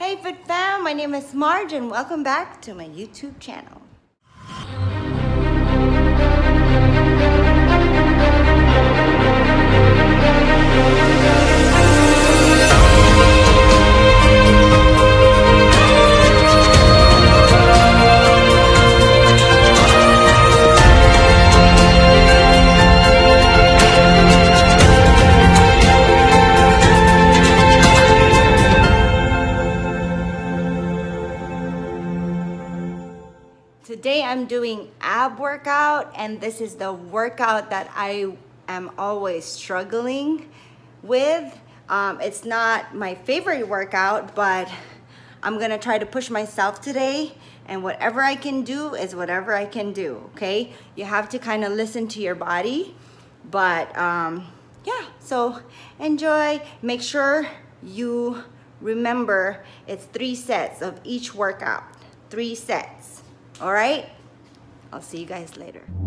Hey Fit Fam, my name is Marge and welcome back to my YouTube channel. Today I'm doing ab workout, and this is the workout that I am always struggling with. It's not my favorite workout, but I'm gonna try to push myself today, and whatever I can do is whatever I can do, okay? You have to kind of listen to your body, but yeah, so enjoy. Make sure you remember it's 3 sets of each workout, 3 sets. All right, I'll see you guys later.